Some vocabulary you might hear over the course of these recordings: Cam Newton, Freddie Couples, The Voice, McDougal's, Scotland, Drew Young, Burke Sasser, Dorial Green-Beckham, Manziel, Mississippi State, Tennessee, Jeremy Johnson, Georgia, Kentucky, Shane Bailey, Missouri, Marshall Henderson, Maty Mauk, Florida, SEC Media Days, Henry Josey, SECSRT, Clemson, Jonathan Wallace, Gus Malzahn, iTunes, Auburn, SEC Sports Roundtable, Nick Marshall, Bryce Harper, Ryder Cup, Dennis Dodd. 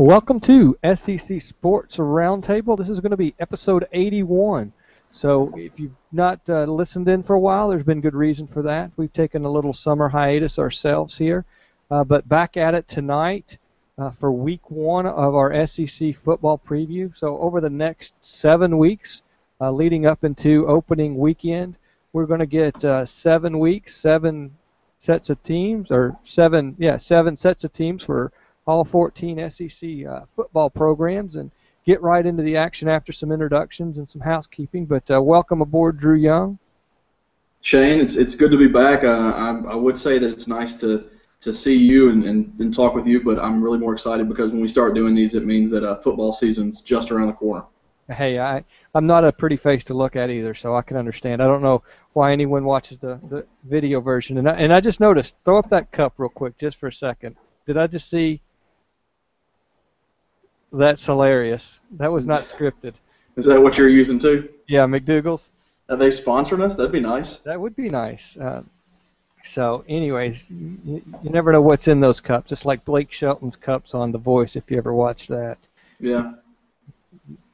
Welcome to SEC Sports Roundtable. This is going to be episode 81. So if you've not listened in for a while, there's been good reason for that. We've taken a little summer hiatus ourselves here, but back at it tonight for week one of our SEC football preview. So over the next 7 weeks leading up into opening weekend, we're going to get 7 weeks, seven sets of teams for all 14 SEC football programs, and get right into the action after some introductions and some housekeeping. But welcome aboard, Drew Young. Shane, it's good to be back. I would say that it's nice to see you and talk with you, but I'm really more excited because when we start doing these, it means that football season's just around the corner. Hey, I'm not a pretty face to look at either, so I can understand. I don't know why anyone watches the video version. And I just noticed, throw up that cup real quick just for a second. Did I just see... That's hilarious. That was not scripted. Is that what you're using too? Yeah, McDougal's. Are they sponsoring us? That'd be nice. That would be nice. So anyways, you never know what's in those cups. It's like Blake Shelton's cups on The Voice, if you ever watched that. Yeah.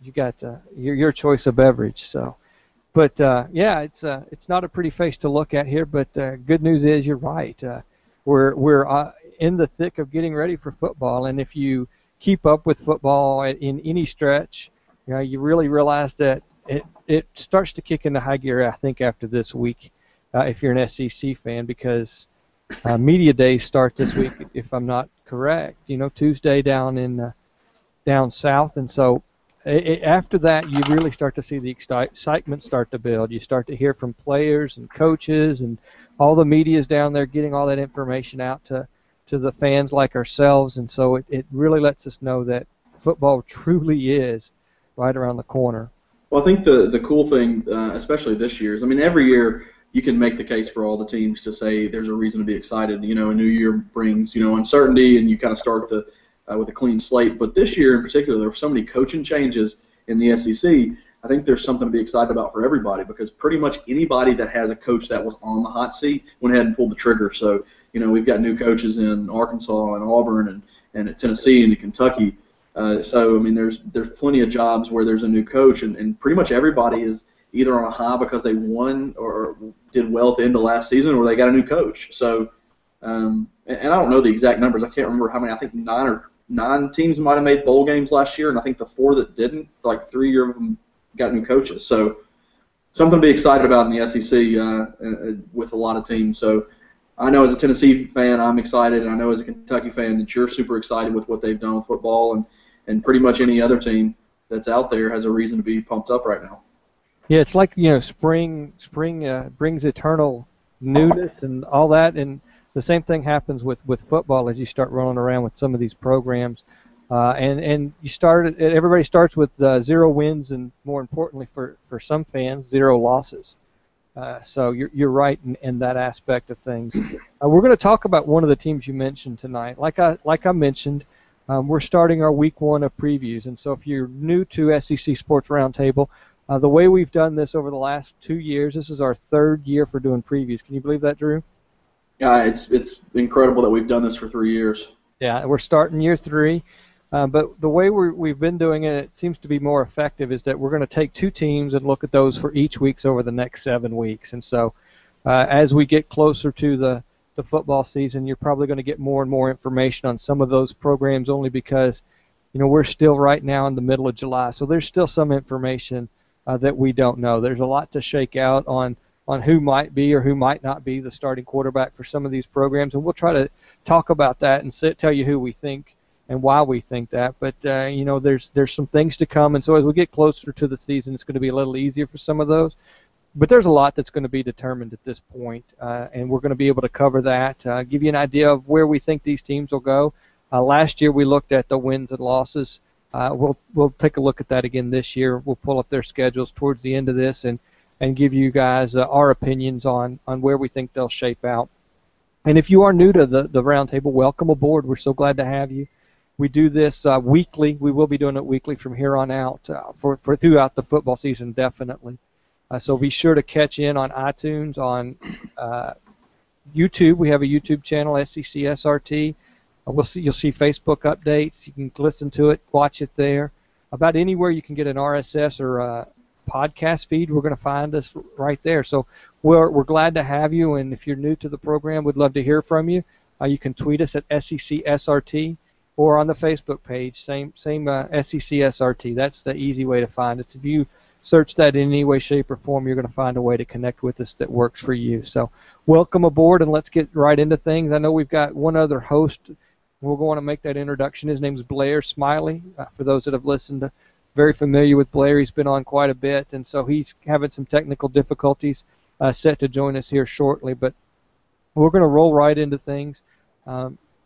You got your choice of beverage. So, but yeah, it's not a pretty face to look at here, but good news is you're right. We're in the thick of getting ready for football, and if you keep up with football in any stretch, you know, you really realize that it starts to kick into high gear, I think, after this week, if you're an SEC fan, because media days start this week, if I'm not correct. You know, Tuesday down south, and so after that, you really start to see the excitement start to build. You start to hear from players and coaches, and all the media's down there getting all that information out to the fans like ourselves, and so it really lets us know that football truly is right around the corner. Well, I think the cool thing, especially this year, is, I mean, every year you can make the case for all the teams to say there's a reason to be excited. You know, a new year brings, you know, uncertainty, and you kind of start with a clean slate. But this year in particular, there were so many coaching changes in the SEC. I think there's something to be excited about for everybody, because pretty much anybody that has a coach that was on the hot seat went ahead and pulled the trigger. So, you know, we've got new coaches in Arkansas and Auburn and at Tennessee and Kentucky. So, I mean, there's plenty of jobs where there's a new coach, and pretty much everybody is either on a high because they won or did well at the end of last season, or they got a new coach. So, and I don't know the exact numbers. I can't remember how many. I think nine teams might have made bowl games last year, and I think the four that didn't, like 3 of them, got new coaches. So something to be excited about in the SEC with a lot of teams. So I know as a Tennessee fan I'm excited, and I know as a Kentucky fan that you're super excited with what they've done with football, and pretty much any other team that's out there has a reason to be pumped up right now. Yeah, it's like, you know, spring brings eternal newness and all that, and the same thing happens with football as you start rolling around with some of these programs. And you start. Everybody starts with 0 wins, and more importantly for some fans, 0 losses. So you're right in that aspect of things. We're going to talk about one of the teams you mentioned tonight. Like I mentioned, we're starting our week one of previews, and so if you're new to SEC Sports Roundtable, the way we've done this over the last 2 years, this is our 3rd year for doing previews. Can you believe that, Drew? Yeah, it's incredible that we've done this for 3 years. Yeah, we're starting year 3. But the way we've been doing it, it seems to be more effective, is that we're going to take 2 teams and look at those for each week over the next 7 weeks. And so as we get closer to the football season, you're probably going to get more and more information on some of those programs, only because, you know, we're still right now in the middle of July. So there's still some information that we don't know. There's a lot to shake out on who might be or who might not be the starting quarterback for some of these programs. And we'll try to talk about that and tell you who we think and why we think that, but you know, there's some things to come, and so as we get closer to the season, it's going to be a little easier for some of those, but there's a lot that's going to be determined at this point, and we're going to be able to cover that, give you an idea of where we think these teams will go. Last year we looked at the wins and losses. We'll take a look at that again this year. We'll pull up their schedules towards the end of this and give you guys our opinions on where we think they'll shape out. And if you are new to the roundtable, welcome aboard. We're so glad to have you. We do this weekly. We will be doing it weekly from here on out for throughout the football season, definitely. So be sure to catch in on iTunes, on YouTube. We have a YouTube channel, SEC SRT. You'll see Facebook updates. You can listen to it, watch it there. About anywhere you can get an RSS or a podcast feed, we're going to find us right there. So we're glad to have you, and if you're new to the program, we'd love to hear from you. You can tweet us at SECSRT or on the Facebook page, same SECSRT. That's the easy way to find us. If you search that in any way, shape, or form, you're going to find a way to connect with us that works for you. So welcome aboard, and let's get right into things. I know we've got one other host. We're going to make that introduction. His name's Blair Smiley. For those that have listened, very familiar with Blair. He's been on quite a bit, and so he's having some technical difficulties, set to join us here shortly. But we're going to roll right into things.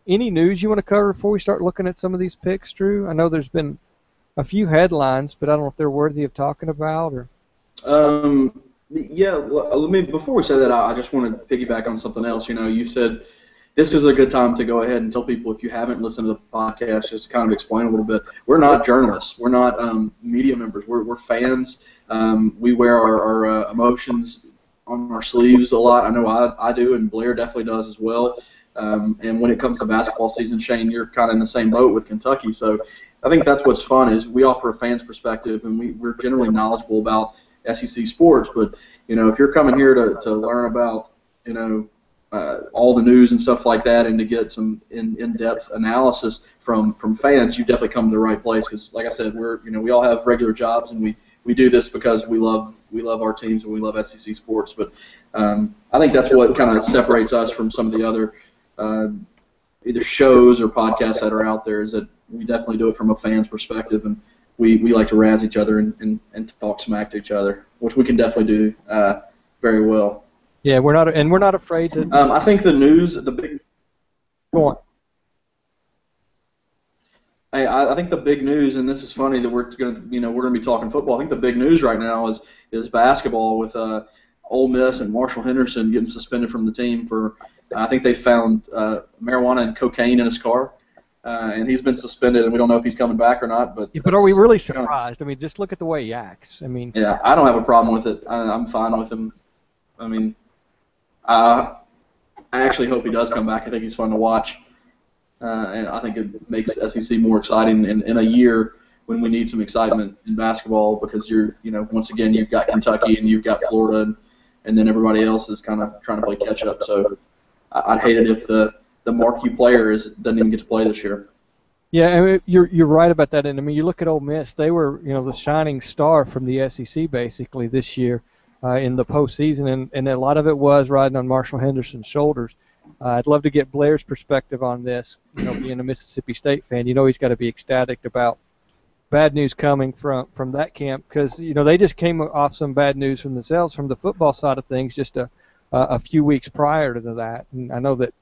Any news you want to cover before we start looking at some of these picks, Drew? I know there's been a few headlines, but I don't know if they're worthy of talking about. Or yeah, let me, before we say that, I just want to piggyback on something else. You know, you said this is a good time to go ahead and tell people, if you haven't listened to the podcast, just to kind of explain a little bit. We're not journalists. We're not media members. We're fans. We wear our emotions on our sleeves a lot. I know I do, and Blair definitely does as well. And when it comes to basketball season, Shane, you're kind of in the same boat with Kentucky. So I think that's what's fun, is we offer a fan's perspective, and we're generally knowledgeable about SEC sports. But, you know, if you're coming here to learn about, you know, all the news and stuff like that, and to get some in-depth analysis from fans, you definitely come to the right place, because, like I said, we all have regular jobs, and we do this because we love our teams and we love SEC sports. But I think that's what kind of separates us from some of the other either shows or podcasts that are out there, is that we definitely do it from a fan's perspective, and we like to razz each other and talk smack to each other, which we can definitely do very well. Yeah, we're not afraid to. I think the news, the big. Go on. I think the big news, and this is funny that we're gonna be talking football. I think the big news right now is basketball, with Ole Miss and Marshall Henderson getting suspended from the team for, I think they found marijuana and cocaine in his car, and he's been suspended, and we don't know if he's coming back or not. But are we really surprised? I mean, just look at the way he acts. I mean. Yeah, I don't have a problem with it. I'm fine with him. I mean. I actually hope he does come back. I think he's fun to watch, and I think it makes SEC more exciting in a year when we need some excitement in basketball, because once again, you've got Kentucky and you've got Florida, and then everybody else is kind of trying to play catch up. So I'd hate it if the marquee player doesn't even get to play this year. Yeah, I mean, you're right about that. And I mean, you look at Ole Miss; they were the shining star from the SEC basically this year. In the postseason, and a lot of it was riding on Marshall Henderson's shoulders. I'd love to get Blair's perspective on this. Being a Mississippi State fan, he's got to be ecstatic about bad news coming from that camp, because they just came off some bad news from themselves from the football side of things just a few weeks prior to that. And I know that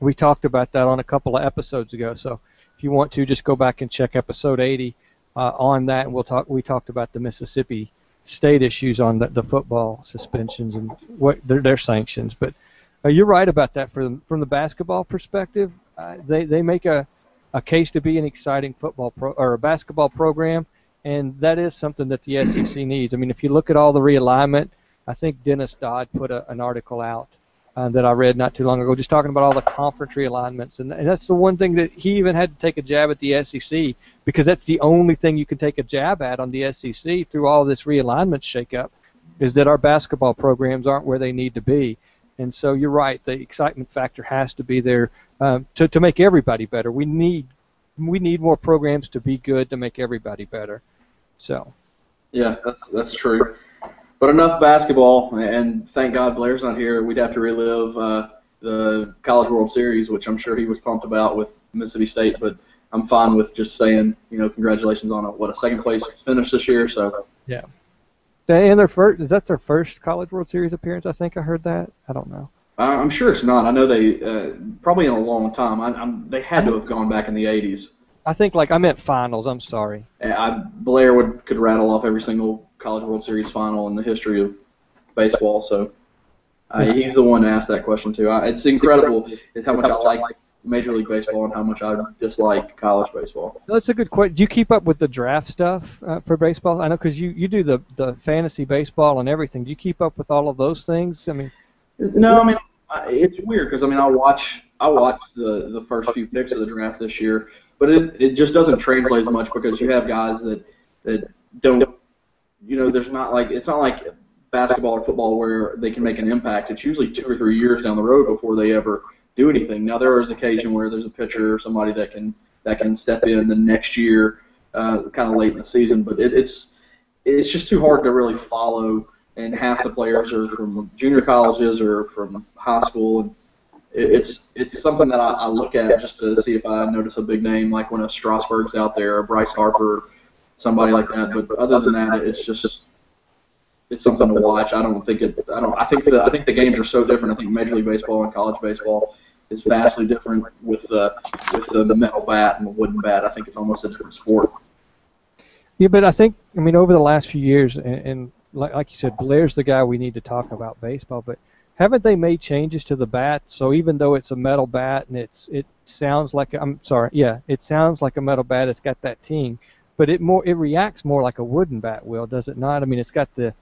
we talked about that on a couple of episodes ago. So if you want to, just go back and check episode 80 on that, and we'll talk. We talked about the Mississippi State issues on the football suspensions and what their sanctions, but you're right about that. From the basketball perspective, they make a case to be an exciting basketball program, and that is something that the SEC needs. I mean, if you look at all the realignment, I think Dennis Dodd put an article out that I read not too long ago, just talking about all the conference realignments, and that's the one thing that he even had to take a jab at the SEC, because that's the only thing you can take a jab at on the SEC through all this realignment shakeup, is that our basketball programs aren't where they need to be. And so you're right, the excitement factor has to be there to make everybody better. We need more programs to be good to make everybody better. So. Yeah, that's true. But enough basketball, and thank God Blair's not here. We'd have to relive the College World Series, which I'm sure he was pumped about with Mississippi State, but I'm fine with just saying, congratulations on a second-place finish this year. So yeah, and is that their first College World Series appearance? I think I heard that. I don't know. I'm sure it's not. I know they probably in a long time. They had to have gone back in the '80s. I think I meant finals. I'm sorry. Blair could rattle off every single College World Series final in the history of baseball. So he's the one to ask that question to. It's incredible how much I like Major League Baseball and how much I dislike college baseball. That's a good question. Do you keep up with the draft stuff for baseball? I know because you do the fantasy baseball and everything. Do you keep up with all of those things? I mean, no. I mean, It's weird because, I mean, I watch the first few picks of the draft this year, but it just doesn't translate as much because you have guys that don't, you know, there's not like, it's not like basketball or football where they can make an impact. It's usually 2 or 3 years down the road before they ever do anything. Now there is occasion where there's a pitcher or somebody that can step in the next year, kind of late in the season, but it's just too hard to really follow. And half the players are from junior colleges or from high school. And it's something that I look at just to see if I notice a big name, like when a Strasburg's out there, or Bryce Harper, somebody like that. But other than that, it's something to watch. I don't think it. I don't. I think the games are so different. I think Major League Baseball and college baseball is vastly different with the metal bat and the wooden bat. I think it's almost a different sport. Yeah, but I think, I mean, over the last few years and like you said, Blair's the guy we need to talk about baseball, but haven't they made changes to the bat? So even though it's a metal bat and it sounds like a metal bat, it's got that ting, but it reacts more like a wooden bat will, does it not? I mean, it's got the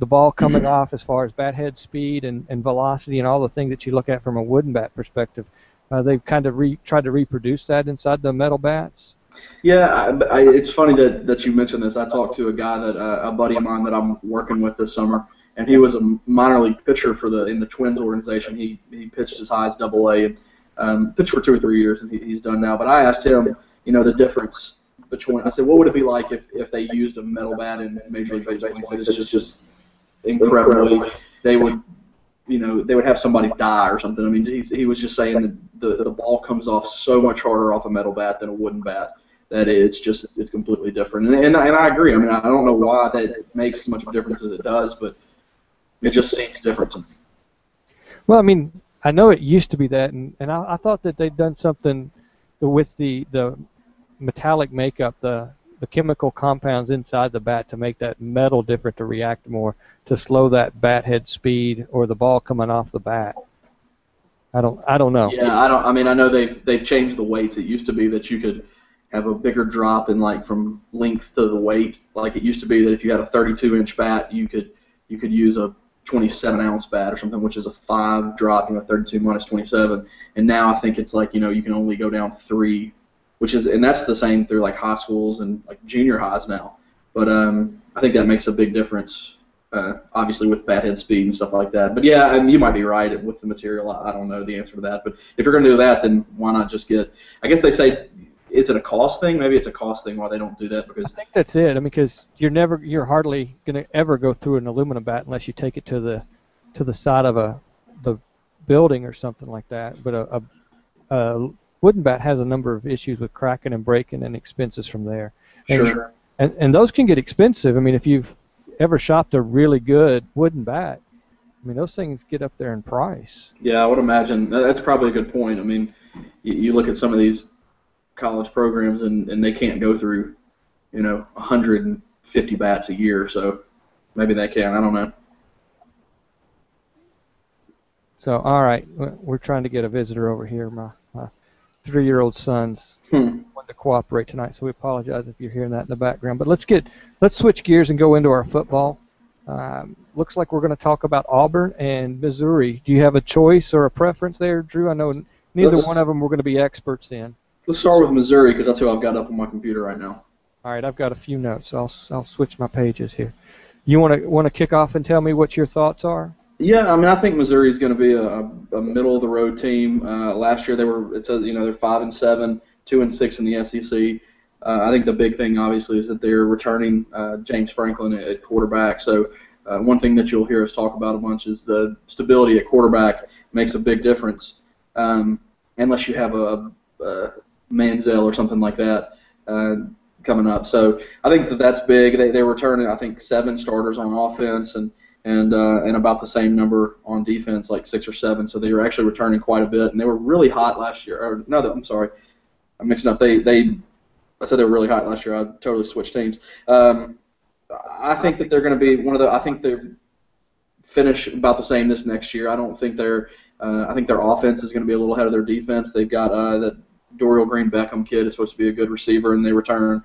ball coming off as far as bat head speed and velocity and all the things that you look at from a wooden bat perspective. They've kind of tried to reproduce that inside the metal bats. Yeah, it's funny that you mentioned this. I talked to a guy a buddy of mine that I'm working with this summer, and he was a minor league pitcher in the Twins organization. He pitched as high as Double-A and pitched for 2 or 3 years, and he's done now. But I asked him, you know, the difference between. I said, what would it be like if they used a metal bat in Major League Baseball? He said, it's just incredibly. They would have somebody die or something. I mean, he was just saying that the ball comes off so much harder off a metal bat than a wooden bat. That it's completely different, and I agree. I mean, I don't know why that makes as much of a difference as it does, but it just seems different to me. Well, I mean, I know it used to be that, and I thought that they'd done something with the metallic makeup, the chemical compounds inside the bat to make that metal different, to react more, to slow that bat head speed or the ball coming off the bat. I don't know. Yeah, I don't. I mean, I know they've changed the weights. It used to be that you could have a bigger drop in, like, from length to the weight. Like, it used to be that if you had a 32-inch bat, you could use a 27-ounce bat or something, which is a 5 drop, you know, 32 minus 27. And now I think it's like, you know, you can only go down 3, which is, and that's the same through, like, high schools and, like, junior highs now. But I think that makes a big difference, obviously, with bat head speed and stuff like that. But, yeah, I mean, you might be right with the material. I don't know the answer to that. But if you're going to do that, then why not just get – I guess they say – is it a cost thing? Maybe it's a cost thing why they don't do that, because I think that's it. I mean, because you're hardly going to ever go through an aluminum bat unless you take it to the side of the building or something like that. But a wooden bat has a number of issues with cracking and breaking and expenses from there. And, sure. And those can get expensive. I mean, if you've ever shopped a really good wooden bat, I mean, those things get up there in price. Yeah, I would imagine that's probably a good point. I mean, you look at some of these college programs and they can't go through, you know, 150 bats a year, so maybe they can. I don't know. So, all right, we're trying to get a visitor over here. My 3-year-old son's wanting to cooperate tonight, so we apologize if you're hearing that in the background. But let's switch gears and go into our football. Looks like we're going to talk about Auburn and Missouri. Do you have a choice or a preference there, Drew? I know neither one of them we're going to be experts in. Let's start with Missouri because that's who I've got up on my computer right now. All right, I've got a few notes. So I'll switch my pages here. You want to kick off and tell me what your thoughts are? Yeah, I mean, I think Missouri is going to be a middle of the road team. Last year they're 5-7, 2-6 in the SEC. I think the big thing obviously is that they're returning James Franklin at quarterback. So one thing that you'll hear us talk about a bunch is the stability at quarterback makes a big difference, unless you have a Manziel or something like that coming up. So I think that's big. They're returning, I think, 7 starters on offense and about the same number on defense, like 6 or 7. So they were actually returning quite a bit, and they were really hot last year. Or, no, I'm sorry. I'm mixing up. I said they were really hot last year. I totally switched teams. I think that they're going to be one of the – I think they're finish about the same this next year. I don't think they're I think their offense is going to be a little ahead of their defense. They've got that Dorial Green-Beckham kid is supposed to be a good receiver, and they return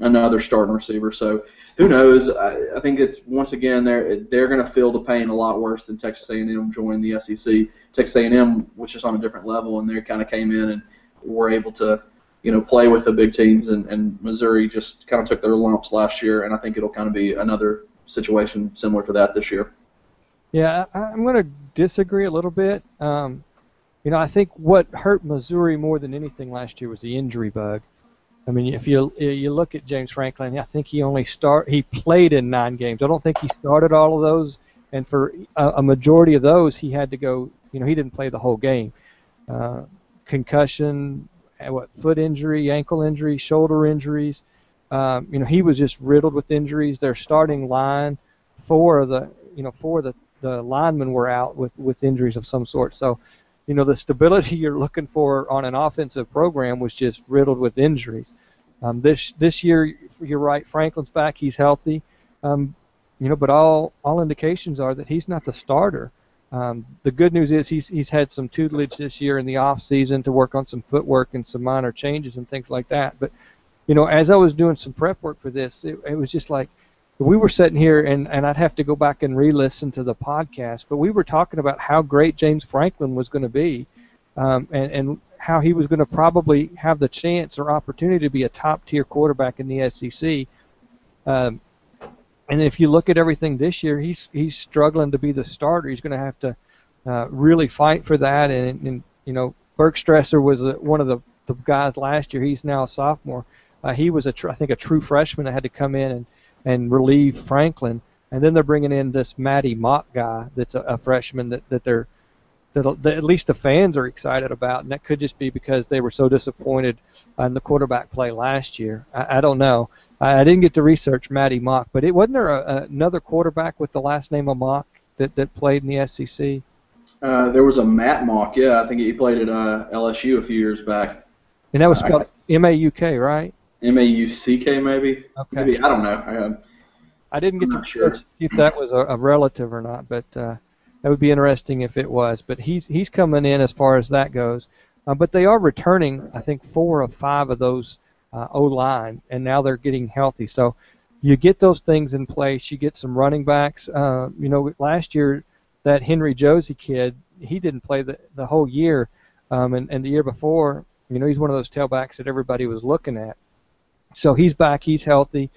another starting receiver. So who knows? I think it's, once again, they're going to feel the pain a lot worse than Texas A&M joining the SEC. Texas A&M was just on a different level, and they kind of came in and were able to, you know, play with the big teams, and Missouri just kind of took their lumps last year, and I think it'll kind of be another situation similar to that this year. Yeah, I'm going to disagree a little bit. You know, I think what hurt Missouri more than anything last year was the injury bug. I mean, if you look at James Franklin, I think he played in 9 games. I don't think he started all of those, and for a majority of those, he had to go. You know, he didn't play the whole game. Concussion, foot injury, ankle injury, shoulder injuries. You know, he was just riddled with injuries. Their starting line, four of the linemen were out with injuries of some sort. So, you know, the stability you're looking for on an offensive program was just riddled with injuries. This year, you're right, Franklin's back, he's healthy. You know, but all indications are that he's not the starter. The good news is he's had some tutelage this year in the off season to work on some footwork and some minor changes and things like that. But, you know, as I was doing some prep work for this, it was just like, we were sitting here, and I'd have to go back and re-listen to the podcast, but we were talking about how great James Franklin was going to be, and how he was going to probably have the chance or opportunity to be a top-tier quarterback in the SEC. And if you look at everything this year, he's struggling to be the starter. He's going to have to really fight for that. And you know, Burke Sasser was one of the guys last year. He's now a sophomore. He was I think a true freshman that had to come in and relieve Franklin, and then they're bringing in this Maty Mauk guy that's a freshman that at least the fans are excited about, and that could just be because they were so disappointed in the quarterback play last year. I don't know. I didn't get to research Maty Mauk, but it wasn't there another quarterback with the last name of Mock that played in the SEC? There was a Matt Mauk, yeah. I think he played at LSU a few years back. And that was spelled M-A-U-K, right? M-A-U-C-K, maybe? Okay. Maybe, I don't know. I didn't get to see if that was a relative or not, but that would be interesting if it was. But he's coming in as far as that goes. But they are returning, I think, 4 of 5 of those O-line, and now they're getting healthy. So you get those things in place. You get some running backs. You know, last year, that Henry Josey kid, he didn't play the whole year. And the year before, you know, he's one of those tailbacks that everybody was looking at. So he's back, he's healthy,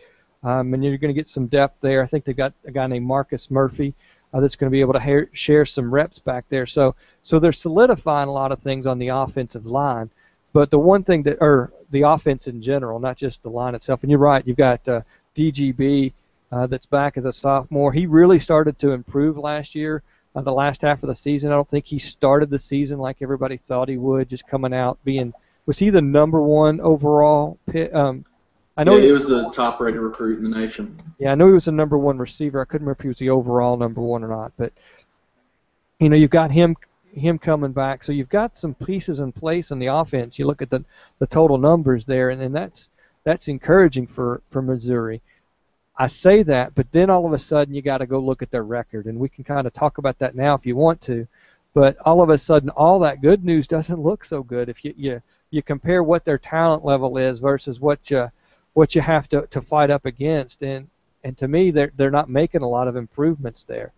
and you're going to get some depth there. I think they've got a guy named Marcus Murphy that's going to be able to share some reps back there. So they're solidifying a lot of things on the offensive line. But the one thing or the offense in general, not just the line itself. And you're right, you've got DGB that's back as a sophomore. He really started to improve last year, the last half of the season. I don't think he started the season like everybody thought he would, just coming out being – was he the #1 overall pick? I know he was the top-rated recruit in the nation. Yeah, I know he was the #1 receiver. I couldn't remember if he was the overall #1 or not. But, you know, you've got him coming back. So you've got some pieces in place on the offense. You look at the total numbers there, and that's encouraging for Missouri. I say that, but then all of a sudden you got to go look at their record, and we can kind of talk about that now if you want to. But all of a sudden, all that good news doesn't look so good if you compare what their talent level is versus what you have to fight up against, and to me they're not making a lot of improvements there.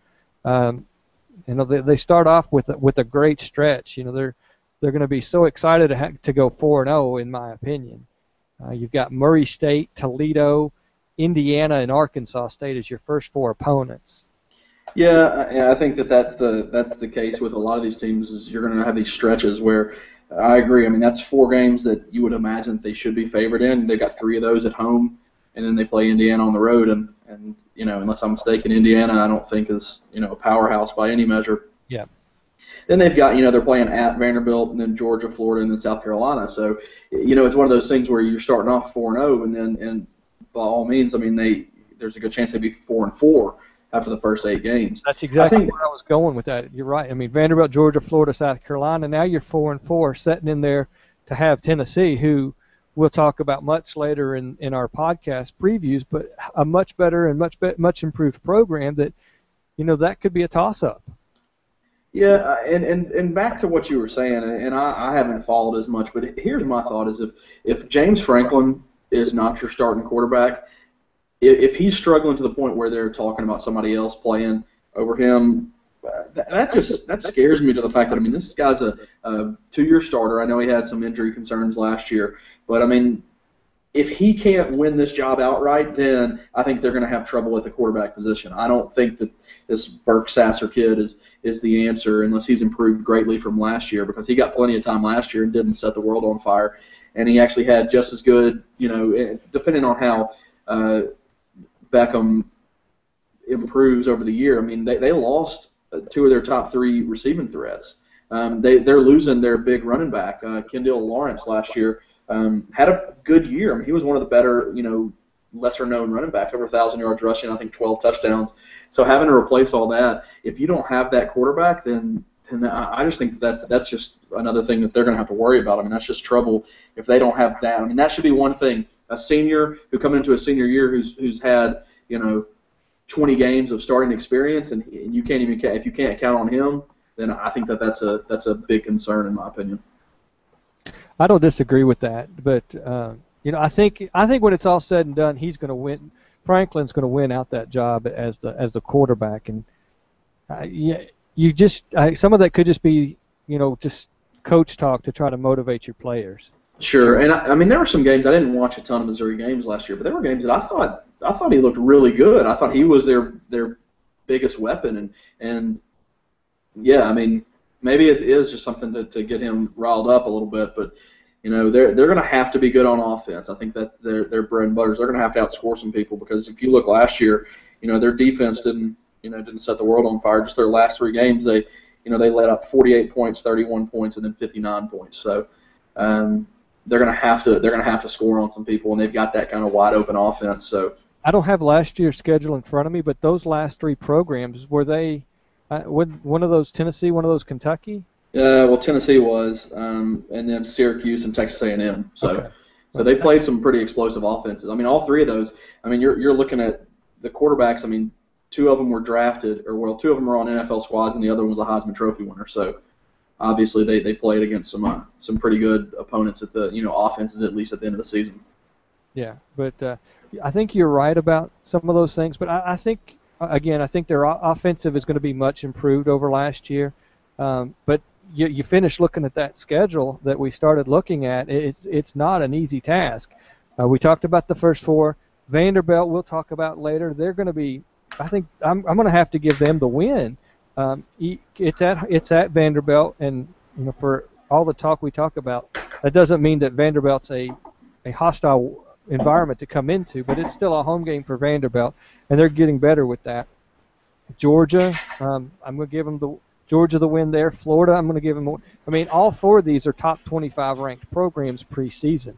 You know, they start off with a great stretch. You know, they're going to be so excited to go 4-0 in my opinion. You've got Murray State, Toledo, Indiana, and Arkansas State as your first 4 opponents. Yeah, I think that's the case with a lot of these teams. Is you're going to have these stretches where, I agree. I mean, that's 4 games that you would imagine they should be favored in. They've got 3 of those at home, and then they play Indiana on the road. And you know, unless I'm mistaken, Indiana I don't think is, you know, a powerhouse by any measure. Yeah. Then they've got, you know, they're playing at Vanderbilt, and then Georgia, Florida, and then South Carolina. So, you know, it's one of those things where you're starting off 4-0, and then, and by all means, I mean, there's a good chance they'd be 4-4 after the first 8 games. That's exactly where I was going with that. You're right. I mean, Vanderbilt, Georgia, Florida, South Carolina. Now you're 4-4, sitting in there to have Tennessee, who we'll talk about much later in our podcast previews, but a much better and much improved program that, you know, that could be a toss-up. Yeah, and back to what you were saying, and I haven't followed as much, but here's my thought is if James Franklin is not your starting quarterback. If he's struggling to the point where they're talking about somebody else playing over him, that scares me to the fact that, I mean, this guy's a two-year starter. I know he had some injury concerns last year, but, I mean, if he can't win this job outright, then I think they're going to have trouble at the quarterback position. I don't think that this Burke Sasser kid is the answer unless he's improved greatly from last year, because he got plenty of time last year and didn't set the world on fire, and he actually had just as good, you know, depending on how Beckham improves over the year. I mean, they lost two of their top three receiving threats. They're losing their big running back, Kendall Lawrence, last year. Had a good year. I mean, he was one of the better, you know, lesser-known running backs, over 1,000 yards rushing, I think 12 touchdowns. So having to replace all that, if you don't have that quarterback, then I just think that's just another thing that they're going to have to worry about. I mean, that's just trouble if they don't have that. I mean, that should be one thing. A senior who coming into a senior year who's had, you know, 20 games of starting experience, and you can't even if you can't count on him, then I think that's a big concern in my opinion. I don't disagree with that, but you know, I think when it's all said and done, he's going to win. Franklin's going to win out that job as the quarterback, and some of that could just be, you know, just coach talk to try to motivate your players. Sure, and I mean, there were some games, I didn't watch a ton of Missouri games last year, but there were games that I thought he looked really good. I thought he was their biggest weapon, and yeah, I mean, maybe it is just something to get him riled up a little bit, but you know, they're going to have to be good on offense. I think that their bread and butters. They're going to have to outscore some people, because if you look last year, you know, their defense didn't set the world on fire. Just their last three games, they let up 48 points, 31 points, and then 59 points. So they're going to have to score on some people, and they've got that kind of wide open offense. So I don't have last year's schedule in front of me, but those last three programs, were they? One of those Tennessee, one of those Kentucky? Well, Tennessee was, and then Syracuse and Texas A&M. So, okay. So they played some pretty explosive offenses. I mean, all three of those. I mean, you're looking at the quarterbacks. I mean, two of them were drafted, or well, two of them were on NFL squads, and the other one was a Heisman Trophy winner. So, obviously, they played against some pretty good opponents at the, you know, offenses, at least at the end of the season. Yeah, but I think you're right about some of those things. But I think. Again, I think their offensive is going to be much improved over last year. But you finish looking at that schedule that we started looking at, it's not an easy task. We talked about the first four. Vanderbilt, we'll talk about later. They're going to be, I think, I'm going to have to give them the win. It's at Vanderbilt, and you know, for all the talk we talk about, that doesn't mean that Vanderbilt's a hostile environment to come into, but it's still a home game for Vanderbilt, and they're getting better with that. Georgia, I'm going to give them the win there. Florida, I'm going to give them. I mean, all four of these are top 25 ranked programs preseason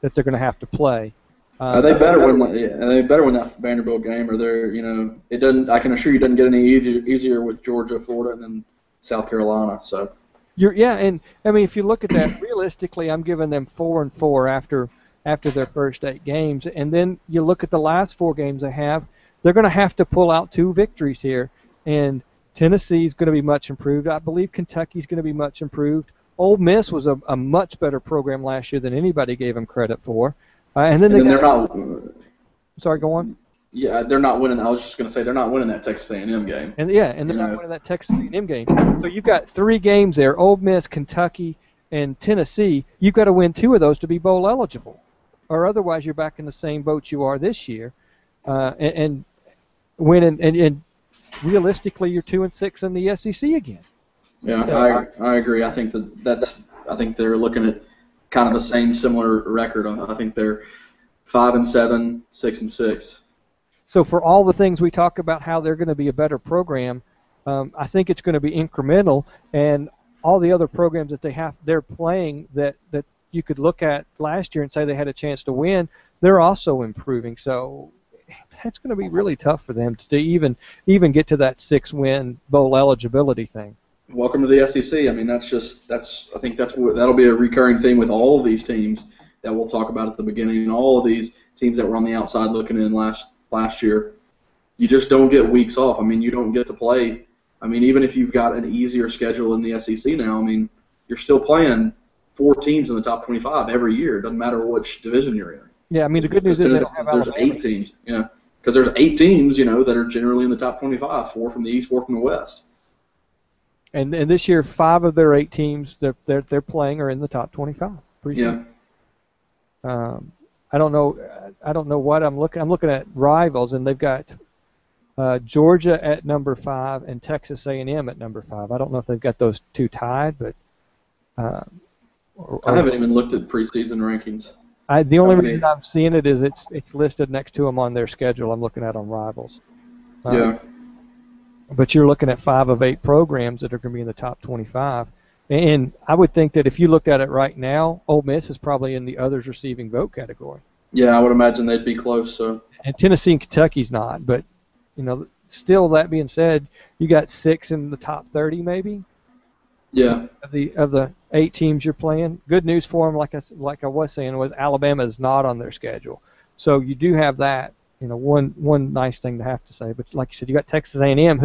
that they're going to have to play. They better win that Vanderbilt game, or they're, you know, it doesn't. I can assure you, it doesn't get any easier with Georgia, Florida, and then South Carolina. So yeah, and I mean, if you look at that realistically, I'm giving them 4-4 after their first 8 games. And then you look at the last 4 games they have, they're going to have to pull out 2 victories here. And Tennessee's going to be much improved. I believe Kentucky's going to be much improved. Ole Miss was a much better program last year than anybody gave them credit for. Sorry, go on. Yeah, they're not winning. I was just going to say they're not winning that Texas A&M game. Not winning that Texas A&M game. So you've got 3 games there, Ole Miss, Kentucky, and Tennessee. You've got to win 2 of those to be bowl eligible, or otherwise you're back in the same boat you are this year, and realistically you're 2-6 in the SEC again. Yeah, so, I agree. I think I think they're looking at kind of the same similar record. I think they're 5-7, 6-6. So for all the things we talk about, how they're going to be a better program, I think it's going to be incremental, and all the other programs that they're playing that you could look at last year and say they had a chance to win, they're also improving. So that's going to be really tough for them to even get to that 6-win bowl eligibility thing. Welcome to the SEC. I mean, I think that'll be a recurring theme with all of these teams that we'll talk about at the beginning, and all of these teams that were on the outside looking in last year. You just don't get weeks off. I mean, you don't get to play. I mean, even if you've got an easier schedule in the SEC now, I mean, you're still playing 4 teams in the top 25 every year. It doesn't matter which division you're in. Yeah, I mean, the good news is they don't have Alabama. There's 8 teams, yeah. Because there's 8 teams, you know, that are generally in the top 25, 4 from the East, 4 from the West. And this year, 5 of their 8 teams that they're playing are in the top 25. Yeah. I don't know what I'm looking. I'm looking at rivals, and they've got Georgia at number 5 and Texas A&M at number 5. I don't know if they've got those two tied, but I haven't even looked at preseason rankings. The only reason I'm seeing it is it's listed next to them on their schedule. I'm looking at on rivals. Yeah. But you're looking at 5 of 8 programs that are going to be in the top 25. And I would think that if you looked at it right now, Ole Miss is probably in the others receiving vote category. Yeah, I would imagine they'd be close. So. And Tennessee and Kentucky's not. But, you know, still that being said, you got 6 in the top 30 maybe. Yeah. Of the 8 teams you're playing, good news for them, like I was saying, was Alabama is not on their schedule. So you do have that, you know, one nice thing to have to say. But like you said, you got Texas A&M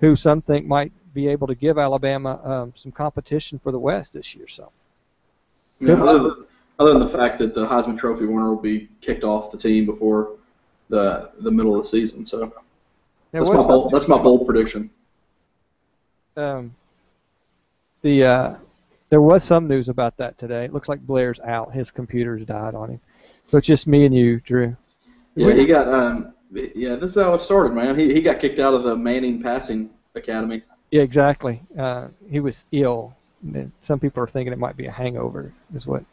who some think might be able to give Alabama some competition for the West this year. So, yeah, other than the fact that the Heisman Trophy winner will be kicked off the team before the middle of the season. So that's my bold prediction. There was some news about that today. It looks like Blair's out. His computer's died on him. So it's just me and you, Drew. Yeah, he got this is how it started, man. He got kicked out of the Manning Passing Academy. Yeah, exactly. He was ill. Some people are thinking it might be a hangover is what.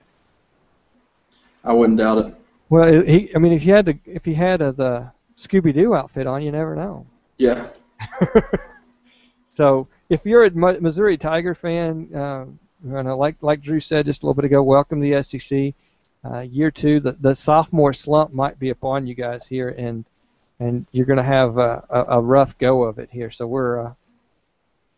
I wouldn't doubt it. Well, I mean, if he had the Scooby-Doo outfit on, you never know. Yeah. So if you're a Missouri Tiger fan, like Drew said just a little bit ago, welcome to the SEC. Year 2, the sophomore slump might be upon you guys here, and you're going to have a rough go of it here. So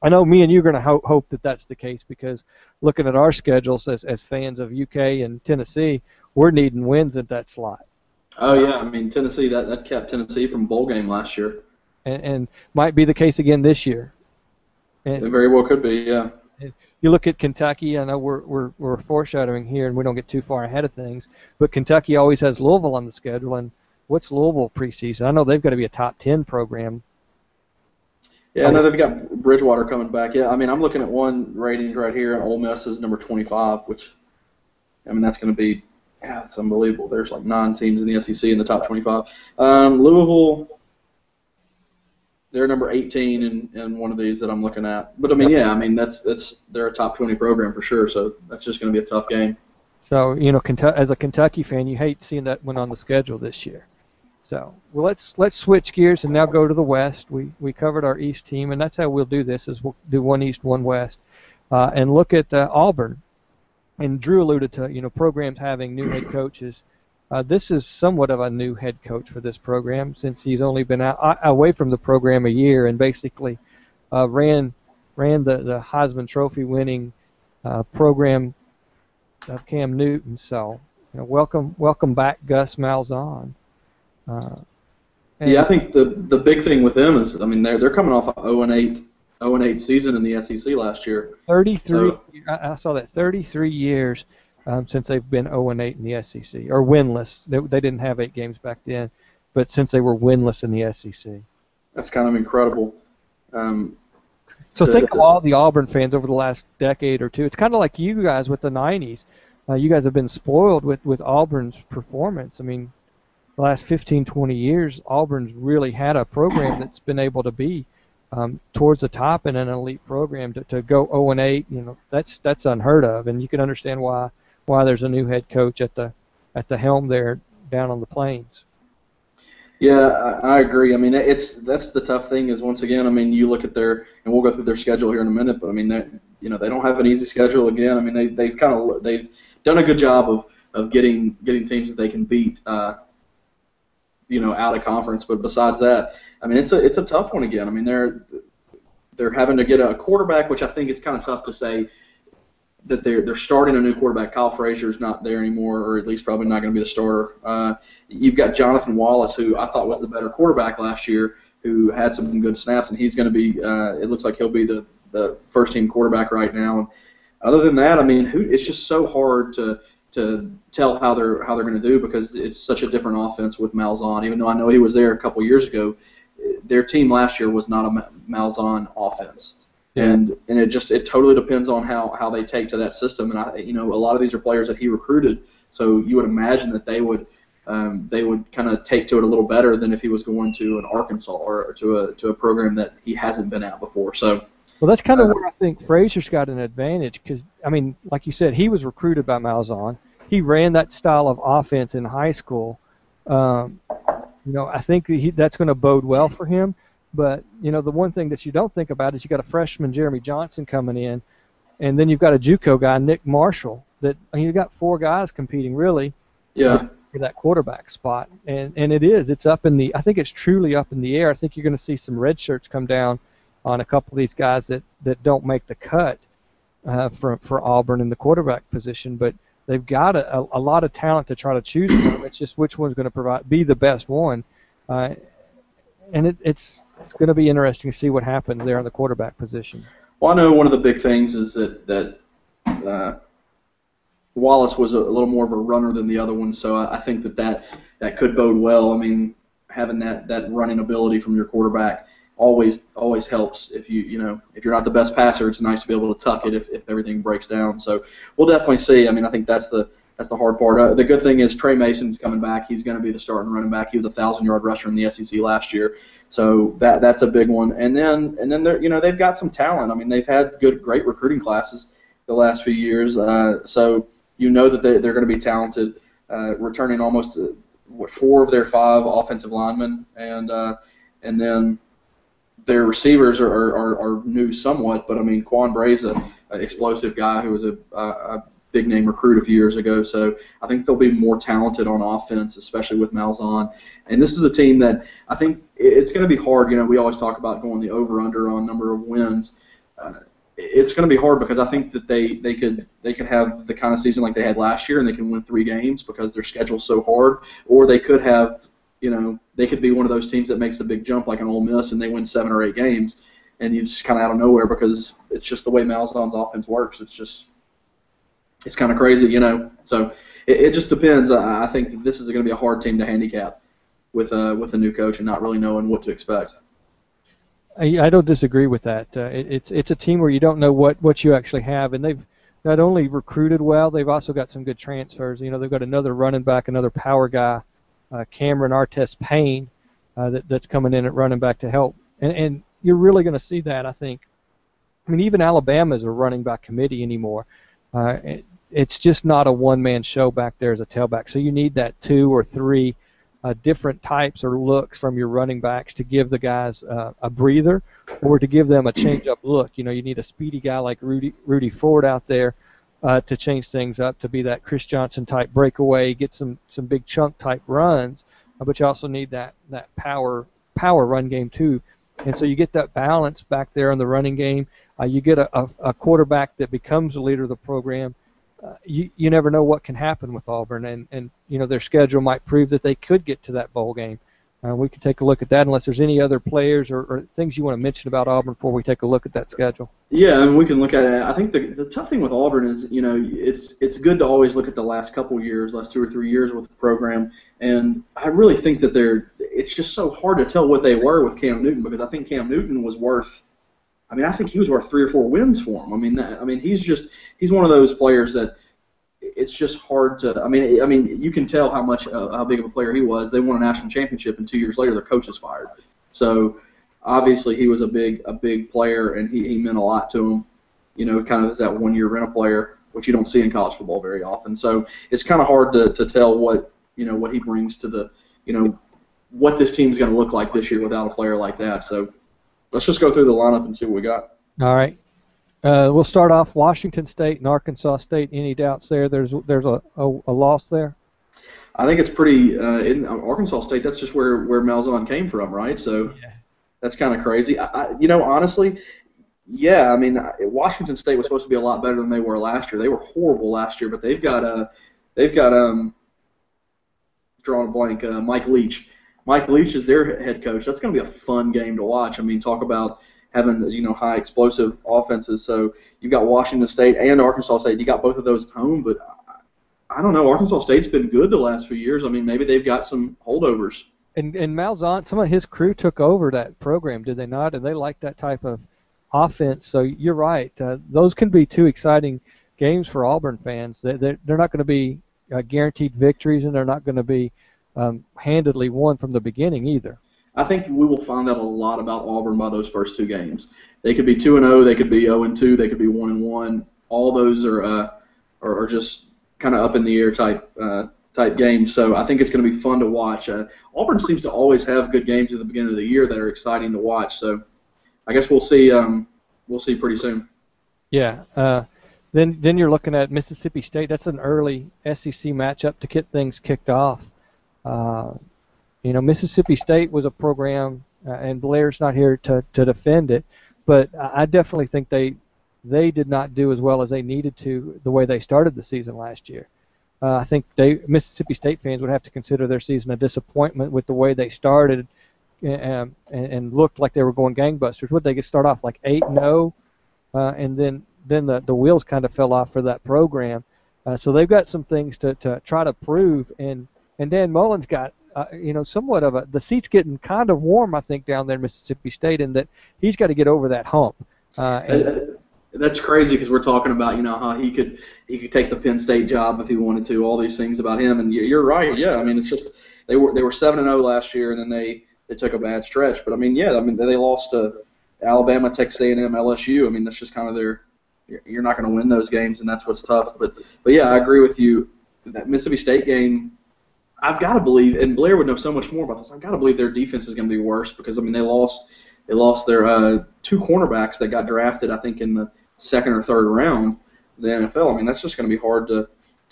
I know me and you are going to hope that that's the case, because looking at our schedules as fans of UK and Tennessee, we're needing wins at that slot. Oh, yeah. I mean, Tennessee, that kept Tennessee from bowl game last year. And might be the case again this year. And it very well could be, yeah. You look at Kentucky. I know we're foreshadowing here, and we don't get too far ahead of things. But Kentucky always has Louisville on the schedule, and what's Louisville preseason? I know they've got to be a top 10 program. Yeah, I know they've got Bridgewater coming back. Yeah, I mean, I'm looking at one rating right here, and Ole Miss is number 25, which, I mean, that's going to be, yeah, it's unbelievable. There's like 9 teams in the SEC in the top 25. Louisville. They're number 18 in one of these that I'm looking at. But, I mean, yeah, I mean, they're a top 20 program for sure, so that's just going to be a tough game. So, you know, as a Kentucky fan, you hate seeing that one on the schedule this year. So, well, let's switch gears and now go to the West. We covered our East team, and that's how we'll do this, is we'll do one East, one West, and look at Auburn. And Drew alluded to, you know, programs having new head coaches. This is somewhat of a new head coach for this program, since he's only been away from the program a year and basically ran the Heisman Trophy winning program of Cam Newton. So, you know, welcome back, Gus Malzahn. Yeah, I think the big thing with them is, I mean, they're coming off an 0-8 season in the SEC last year. 33. So. I saw that 33 years. Since they've been 0-8 in the SEC, or winless. They didn't have 8 games back then, but since they were winless in the SEC. That's kind of incredible. So think of all the Auburn fans over the last decade or two. It's kind of like you guys with the 90s. You guys have been spoiled with Auburn's performance. I mean, the last 15, 20 years, Auburn's really had a program that's been able to be towards the top in an elite program. To go 0-8, you know, that's unheard of, and you can understand why there's a new head coach at the helm there down on the Plains. Yeah, I agree. I mean, that's the tough thing is, once again, I mean, you look at their, and we'll go through their schedule here in a minute, but I mean, they don't have an easy schedule again. I mean, they've done a good job of getting teams that they can beat, you know, out of conference. But besides that, I mean, it's a tough one again. I mean, they're having to get a quarterback, which I think is kind of tough to say that they're starting a new quarterback. Kyle Frazier's not there anymore, or at least probably not going to be the starter. You've got Jonathan Wallace, who I thought was the better quarterback last year, who had some good snaps, and he's going to be. It looks like he'll be the first team quarterback right now. And other than that, I mean, it's just so hard to to tell how they're going to do, because it's such a different offense with Malzahn. Even though I know he was there a couple years ago, their team last year was not a Malzahn offense. And it just totally depends on how they take to that system. And I, you know, a lot of these are players that he recruited, so you would imagine that they would kind of take to it a little better than if he was going to an Arkansas or to a program that he hasn't been at before. So, well, that's kind of where I think Frazier's got an advantage, because I mean, like you said, he was recruited by Malzahn. He ran that style of offense in high school. You know, I think that's going to bode well for him. But, you know, the one thing that you don't think about is you've got a freshman, Jeremy Johnson, coming in, and then you've got a JUCO guy, Nick Marshall. You've got four guys competing, really, for that quarterback spot. And it is. It's up in the – I think it's truly up in the air. I think you're going to see some red shirts come down on a couple of these guys that don't make the cut for Auburn in the quarterback position. But they've got a lot of talent to try to choose from. It's just which one's going to be the best one. And it's going to be interesting to see what happens there in the quarterback position. Well, I know one of the big things is that Wallace was a little more of a runner than the other one, so I think that could bode well. I mean, having that running ability from your quarterback always helps. If if you're not the best passer, it's nice to be able to tuck it if everything breaks down. So we'll definitely see. I mean, I think that's the hard part. The good thing is Trey Mason's coming back. He's going to be the starting running back. He was a 1,000-yard rusher in the SEC last year, so that's a big one. And then they've got some talent. I mean, they've had great recruiting classes the last few years. So you know that they're going to be talented, returning almost 4 of their 5 offensive linemen, and then their receivers are new somewhat. But I mean, Quan Bray's an explosive guy who was a big name recruit a few years ago, so I think they'll be more talented on offense, especially with Malzahn. And this is a team that I think it's going to be hard. You know, we always talk about going the over/under on number of wins. It's going to be hard because I think that they could have the kind of season like they had last year, and they can win 3 games because their schedule's so hard. Or they could have, they could be one of those teams that makes a big jump like an Ole Miss, and they win 7 or 8 games, and you just kind of out of nowhere, because it's just the way Malzahn's offense works. It's kind of crazy, So it just depends. I think that this is going to be a hard team to handicap with a new coach and not really knowing what to expect. I don't disagree with that. It's a team where you don't know what you actually have, and they've not only recruited well, they've also got some good transfers. You know, they've got another running back, another power guy, Cameron Artest Payne, that's coming in at running back to help. And you're really going to see that, I think. I mean, even Alabama's a running back committee anymore. It's just not a one-man show back there as a tailback. So you need that 2 or 3 different types or looks from your running backs to give the guys a breather, or to give them a change-up look. You know, you need a speedy guy like Rudy Ford out there to change things up, to be that Chris Johnson-type breakaway, get some big chunk-type runs, but you also need that power run game too. And so you get that balance back there in the running game. You get a quarterback that becomes the leader of the program. You never know what can happen with Auburn, and their schedule might prove that they could get to that bowl game. We could take a look at that, unless there's any other players or things you want to mention about Auburn before we take a look at that schedule. Yeah, and we can look at it. I think the tough thing with Auburn is, it's good to always look at the last couple years, last 2 or 3 years with the program, and I really think that it's just so hard to tell what they were with Cam Newton, because I think Cam Newton was worth – I mean, I think he was worth 3 or 4 wins for him. He's one of those players that it's just hard to. I mean, you can tell how big of a player he was. They won a national championship, and 2 years later, their coach is fired. So obviously, he was a big player, and he meant a lot to him. Kind of as that one-year rental player, which you don't see in college football very often. So it's kind of hard to tell what he brings to the what this team's going to look like this year without a player like that. So. Let's just go through the lineup and see what we got. All right. We'll start off Washington State and Arkansas State. Any doubts there? There's a loss there? I think it's pretty in Arkansas State, that's just where Malzahn came from, right? So yeah. That's kind of crazy. Honestly, yeah, I mean, Washington State was supposed to be a lot better than they were last year. They were horrible last year, but they've got drawn a blank, Mike Leach. Mike Leach is their head coach. That's going to be a fun game to watch. I mean, talk about having high explosive offenses. So you've got Washington State and Arkansas State. You got both of those at home, but I don't know. Arkansas State's been good the last few years. I mean, maybe they've got some holdovers. And Malzahn, some of his crew took over that program, did they not? And they like that type of offense. So you're right. Those can be two exciting games for Auburn fans. They're not going to be guaranteed victories, and they're not going to be handedly won from the beginning either. I think we will find out a lot about Auburn by those first two games. They could be 2-0, they could be 0-2, they could be 1-1. All those are just kind of up in the air type games. So I think it's going to be fun to watch. Auburn seems to always have good games at the beginning of the year that are exciting to watch. So I guess we'll see pretty soon. Yeah. Then you're looking at Mississippi State. That's an early SEC matchup to get things kicked off. You know, Mississippi State was a program, and Blair's not here to defend it, but I definitely think they did not do as well as they needed to the way they started the season last year. I think Mississippi State fans would have to consider their season a disappointment with the way they started and looked like they were going gangbusters. Would they start off like 8-0, and then the wheels kind of fell off for that program. So they've got some things to try to prove, and Dan Mullen's got somewhat of the seat's getting kind of warm, I think, down there in Mississippi State, and that he's got to get over that hump. That's crazy because we're talking about, how he could take the Penn State job if he wanted to, all these things about him, and you're right, yeah. I mean, it's just they were 7-0 last year, and then they took a bad stretch. But, I mean, yeah, I mean, they lost to Alabama, Texas A&M, LSU. I mean, that's just kind of you're not going to win those games, and that's what's tough. But yeah, I agree with you. That Mississippi State game, I've got to believe, and Blair would know so much more about this, I've got to believe their defense is going to be worse because, I mean, they lost their two cornerbacks that got drafted, I think, in the second or third round of the NFL. I mean, that's just going to be hard to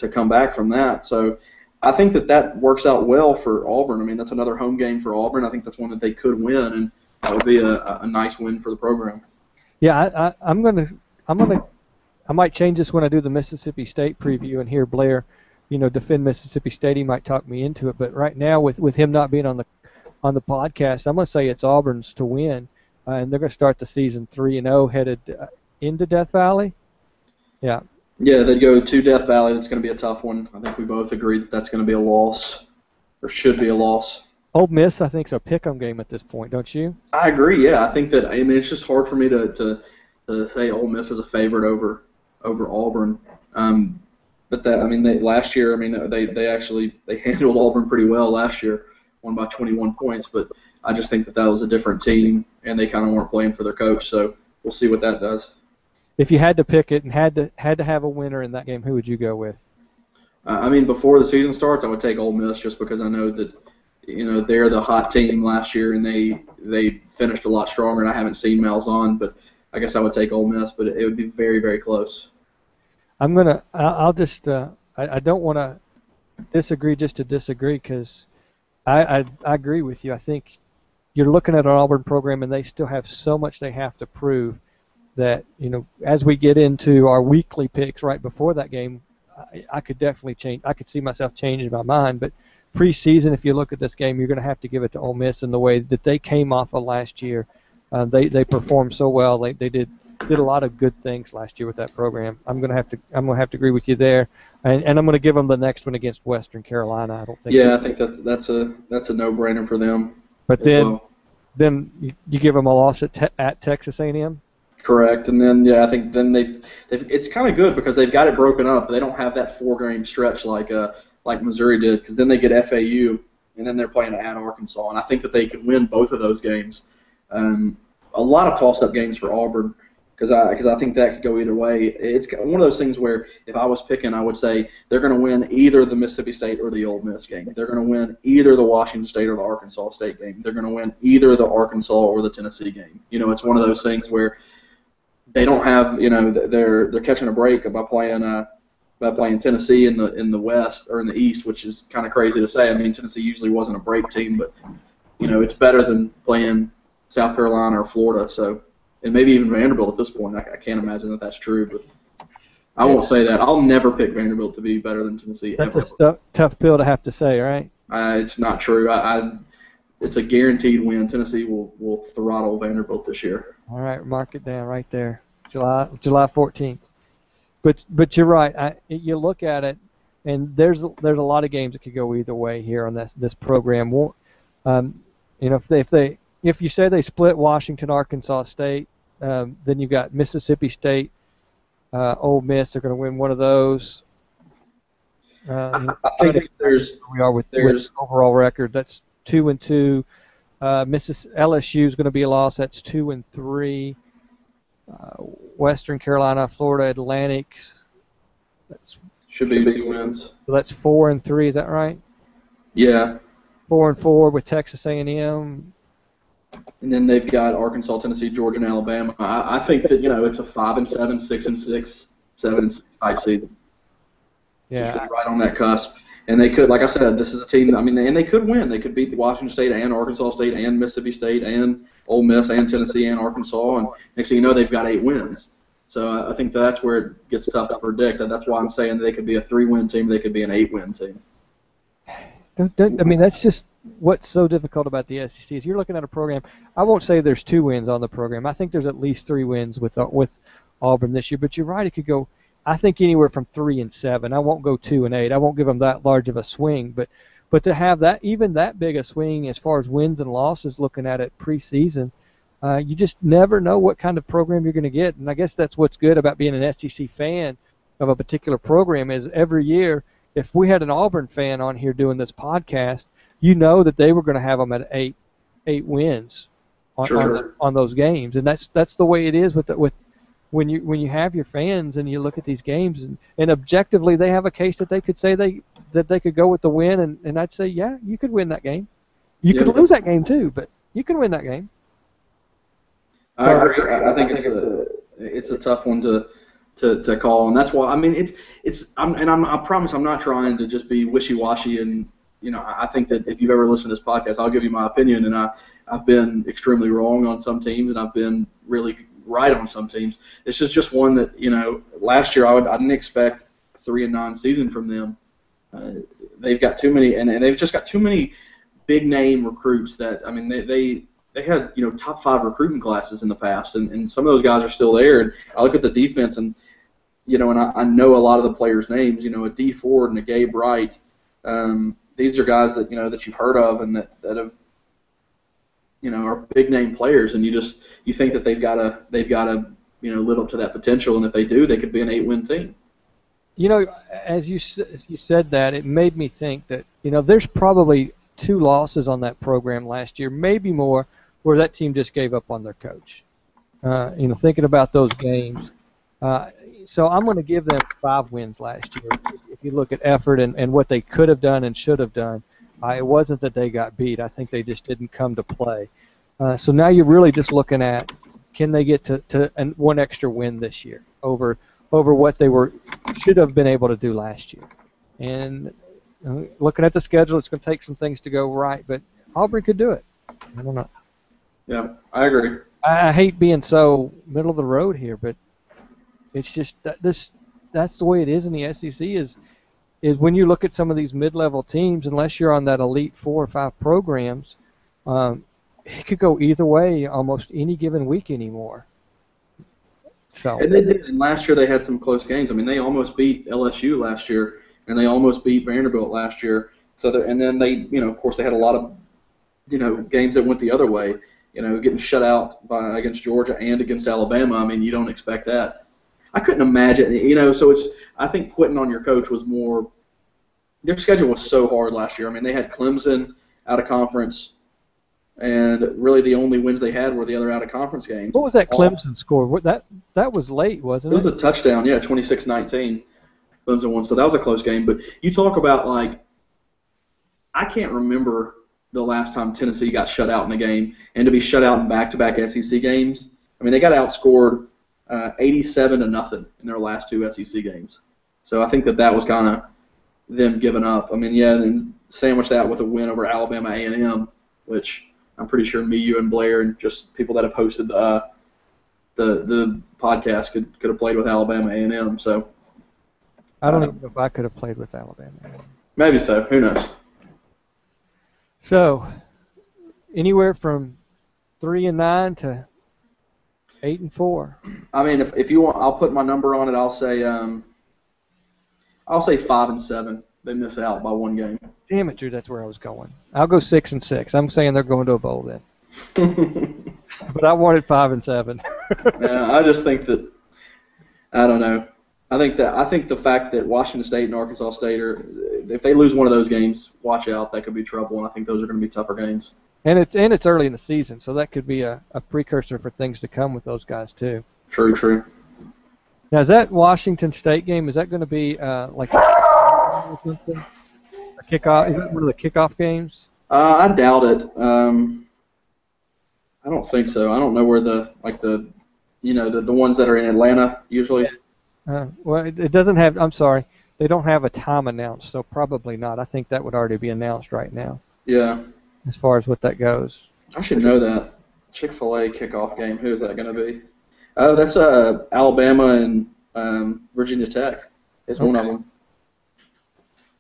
come back from that. So I think that works out well for Auburn. I mean, that's another home game for Auburn. I think that's one that they could win, and that would be a nice win for the program. Yeah, I might change this when I do the Mississippi State preview and hear Blair, defend Mississippi State. He might talk me into it. But right now, with him not being on the podcast, I'm going to say it's Auburn's to win, and they're going to start the season 3-0 headed into Death Valley. Yeah. Yeah, they'd go to Death Valley. That's going to be a tough one. I think we both agree that that's going to be a loss, or should be a loss. Ole Miss, I think, is a pick-em game at this point, don't you? I agree, yeah. I think that, I mean, it's just hard for me to say Ole Miss is a favorite over Auburn. But that, I mean, last year, I mean, they actually handled Auburn pretty well last year, won by 21 points. But I just think that was a different team, and they kind of weren't playing for their coach. So we'll see what that does. If you had to pick it and had to have a winner in that game, who would you go with? I mean, before the season starts, I would take Ole Miss just because I know that they're the hot team last year, and they finished a lot stronger. And I haven't seen Malzahn, but I guess I would take Ole Miss, but it would be very, very close. I don't want to disagree just to disagree because I agree with you. I think you're looking at an Auburn program, and they still have so much they have to prove that, as we get into our weekly picks right before that game, I could definitely change. I could see myself changing my mind, but preseason, if you look at this game, you're going to have to give it to Ole Miss in the way that they came off of last year. They performed so well. They did a lot of good things last year with that program. I'm gonna have to agree with you there, and I'm gonna give them the next one against Western Carolina. I don't think. Yeah, I think that's a no-brainer for them. But then you give them a loss at Texas A&M. Correct, and then yeah, I think then they've it's kind of good because they've got it broken up. They don't have that four-game stretch like Missouri did, because then they get FAU, and then they're playing at Arkansas, and I think that they could win both of those games. A lot of toss-up games for Auburn because I think that could go either way. It's one of those things where if I was picking, I would say they're going to win either the Mississippi State or the Ole Miss game. They're going to win either the Washington State or the Arkansas State game. They're going to win either the Arkansas or the Tennessee game. It's one of those things where they don't have they're catching a break by playing Tennessee in the West or in the East, which is kind of crazy to say. I mean, Tennessee usually wasn't a break team, but it's better than playing South Carolina or Florida, and maybe even Vanderbilt at this point. I can't imagine that that's true, but I won't say that. I'll never pick Vanderbilt to be better than Tennessee. That's a tough pill to have to say, right? It's not true. It's a guaranteed win. Tennessee will throttle Vanderbilt this year. All right, mark it down right there, July 14th. But you're right. You look at it, And there's a lot of games that could go either way here on this program. We'll, you know, if you say they split Washington, Arkansas State, then you've got Mississippi State, Ole Miss. They're going to win one of those. I think there's overall record. That's 2-2. LSU is going to be a loss. That's 2-3. Western Carolina, Florida Atlantic. That's should be big wins. So that's 4-3. Is that right? Yeah. 4-4 with Texas A&M. And then they've got Arkansas, Tennessee, Georgia, and Alabama. I think that, you know, it's a 5-7, 6-6, 7-6 type season. Yeah. Just right on that cusp. And they could, like I said, this is a team. I mean, and they could win. They could beat Washington State and Arkansas State and Mississippi State and Ole Miss and Tennessee and Arkansas. And next thing you know, they've got 8 wins. So I think that's where it gets tough to predict. And that's why I'm saying they could be a 3-win team. They could be an 8-win team. I mean, that's just what's so difficult about the SEC is you're looking at a program. I won't say there's 2 wins on the program. I think there's at least 3 wins with Auburn this year. But you're right, it could go. I think anywhere from 3-7. I won't go 2-8. I won't give them that large of a swing, but to have that even that big a swing as far as wins and losses, looking at it preseason, you just never know what kind of program you're going to get. And I guess that's what's good about being an SEC fan of a particular program is every year. If we had an Auburn fan on here doing this podcast, you know that they were going to have them at eight wins on those games, and that's the way it is with. When you have your fans and you look at these games and objectively they have a case that they could say that they could go with the win and I'd say, yeah, you could win that game. You could lose that game too, but you can win that game. So I agree. I think it's a tough one to call, and that's why I mean I promise I'm not trying to just be wishy-washy, and you know, I think that if you've ever listened to this podcast, I'll give you my opinion, and I've been extremely wrong on some teams and I've been really right on some teams. This is just one that, you know, last year I didn't expect 3-9 season from them. They've got too many, and they've just got too many big name recruits that, I mean, they had, you know, top 5 recruiting classes in the past, and some of those guys are still there. And I look at the defense, and you know, and I know a lot of the players' names. You know, a D Ford and a Gabe Wright. These are guys that, you know, that you've heard of and that have, you know, are big name players, and you think that they've got to you know, live up to that potential, and if they do, they could be an 8-win team. You know, as you said that, it made me think that, you know, there's probably 2 losses on that program last year, maybe more, where that team just gave up on their coach. You know, thinking about those games, so I'm going to give them 5 wins last year. If you look at effort and what they could have done and should have done. It wasn't that they got beat. I think they just didn't come to play. So now you're really just looking at, can they get to 1 extra win this year over what they should have been able to do last year. And looking at the schedule, it's going to take some things to go right, but Auburn could do it. I don't know. Yeah, I agree. I hate being so middle of the road here, but it's just that's the way it is in the SEC is when you look at some of these mid-level teams, unless you're on that elite 4 or 5 programs, it could go either way almost any given week anymore. So and they did. And last year they had some close games. I mean, they almost beat LSU last year, and they almost beat Vanderbilt last year. So and then they, you know, of course they had a lot of, you know, games that went the other way. You know, getting shut out against Georgia and against Alabama. I mean, you don't expect that. I couldn't imagine, you know. So it's. I think quitting on your coach was more. Their schedule was so hard last year. I mean, they had Clemson out of conference, and really the only wins they had were the other out of conference games. What was that Clemson score? What that was late, wasn't it? It was a touchdown. Yeah, 26-19. Clemson won, so that was a close game. But you talk about like, I can't remember the last time Tennessee got shut out in a game, and to be shut out in back-to-back SEC games. I mean, they got outscored 87-0 in their last 2 SEC games. So I think that was kind of them giving up. I mean, yeah, and sandwich that with a win over Alabama A&M, which I'm pretty sure me, you, and Blair and just people that have hosted the podcast could have played with Alabama A&M. So I don't even know if I could have played with Alabama. Maybe so. Who knows? So anywhere from 3-9 to 8-4. I mean, if you want, I'll put my number on it. I'll say I'll say 5-7. They miss out by one game. Damn it, Drew, that's where I was going. I'll go 6-6. I'm saying they're going to a bowl then. But I wanted 5-7. Yeah, I just think that, I don't know. I think the fact that Washington State and Arkansas State are, if they lose one of those games, watch out, that could be trouble, and I think those are going to be tougher games. And it's early in the season, so that could be a precursor for things to come with those guys too. True, true. Now, is that Washington State game, is that going to be like a kickoff? Is that one of the kickoff games? I doubt it. I don't think so. I don't know where the ones that are in Atlanta usually. Well, it doesn't have. I'm sorry, they don't have a time announced, so probably not. I think that would already be announced right now. Yeah. As far as what that goes. I should know that. Chick-fil-A kickoff game, who is that going to be? Oh, that's Alabama and Virginia Tech. It's one of them.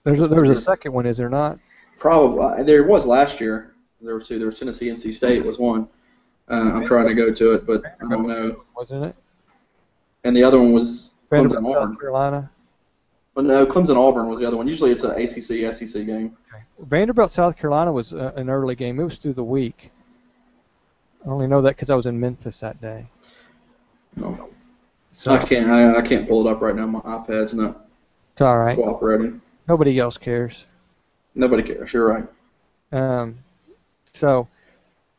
There's a second one, is there not? Probably. There was last year. There were two. There was Tennessee, NC State was one. I'm trying to go to it, but I don't know. Wasn't it? And the other one was Clemson, Auburn. South Carolina. Well, no, Clemson Auburn was the other one. Usually it's an ACC, SEC game. Okay. Vanderbilt, South Carolina was an early game. It was through the week. I only know that because I was in Memphis that day. No. So, I can't pull it up right now. My iPad's not cooperating. Nobody else cares. Nobody cares. You're right. So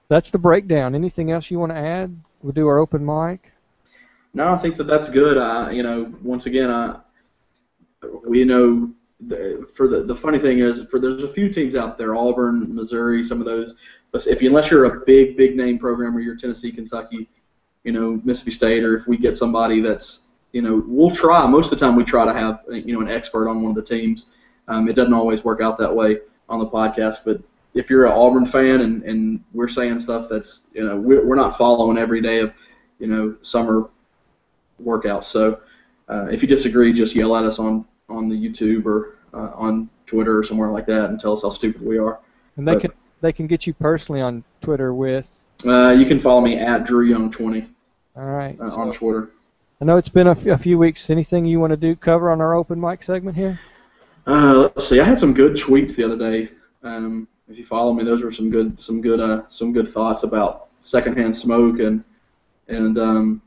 that's the breakdown. Anything else you want to add? We'll do our open mic. No, I think that's good. Once again, the funny thing is, there's a few teams out there, Auburn, Missouri, some of those. But unless you're a big name program, or you're Tennessee, Kentucky, Mississippi State, or if we get somebody that's, we'll try. Most of the time, we try to have an expert on one of the teams. It doesn't always work out that way on the podcast. But if you're an Auburn fan and we're saying stuff that's, we're not following every day of, summer workouts. So if you disagree, just yell at us on the YouTube or on Twitter or somewhere like that, and tell us how stupid we are. And they can get you personally on Twitter with. You can follow me at Drew Young 20. All right. On Twitter. I know it's been a few weeks. Anything you want to cover on our open mic segment here? Let's see. I had some good tweets the other day. If you follow me, those were some good thoughts about secondhand smoke and.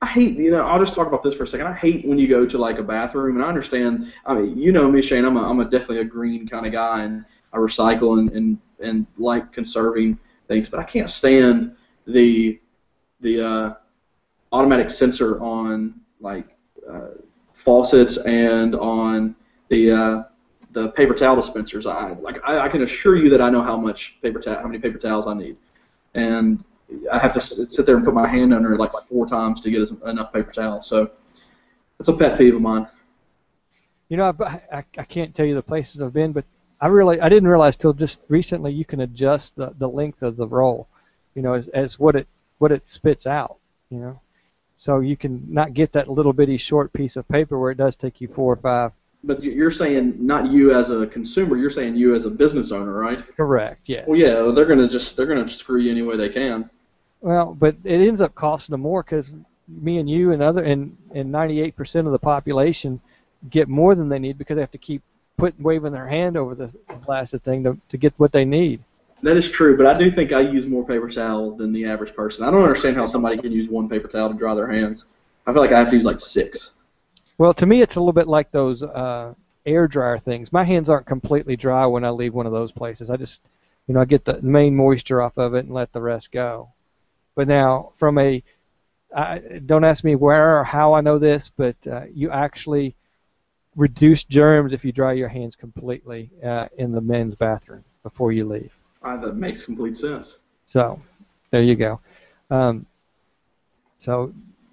I hate, I'll just talk about this for a second. I hate when you go to a bathroom, and I understand. I mean, you know me, Shane. I'm definitely a green kind of guy, and I recycle and like conserving things. But I can't stand the automatic sensor on faucets and on the paper towel dispensers. I can assure you that I know how many paper towels I need, and I have to sit there and put my hand under it four times to get enough paper towels. So it's a pet peeve of mine. I can't tell you the places I've been, but I didn't realize till just recently you can adjust the length of the roll, as what it spits out, So you can not get that little bitty short piece of paper where it does take you 4 or 5. But you're saying not you as a consumer. You're saying you as a business owner, right? Correct. Yes. Well, yeah. They're gonna screw you any way they can. Well, but it ends up costing them more because me and you and 98% of the population get more than they need because they have to keep waving their hand over the plastic thing to get what they need. That is true, but I do think I use more paper towel than the average person. I don't understand how somebody can use one paper towel to dry their hands. I feel like I have to use 6. Well, to me, it's a little bit like those air dryer things. My hands aren't completely dry when I leave one of those places. I just, I get the main moisture off of it and let the rest go. But now, don't ask me where or how I know this, but you actually reduce germs if you dry your hands completely in the men's bathroom before you leave. That makes complete sense. So, there you go.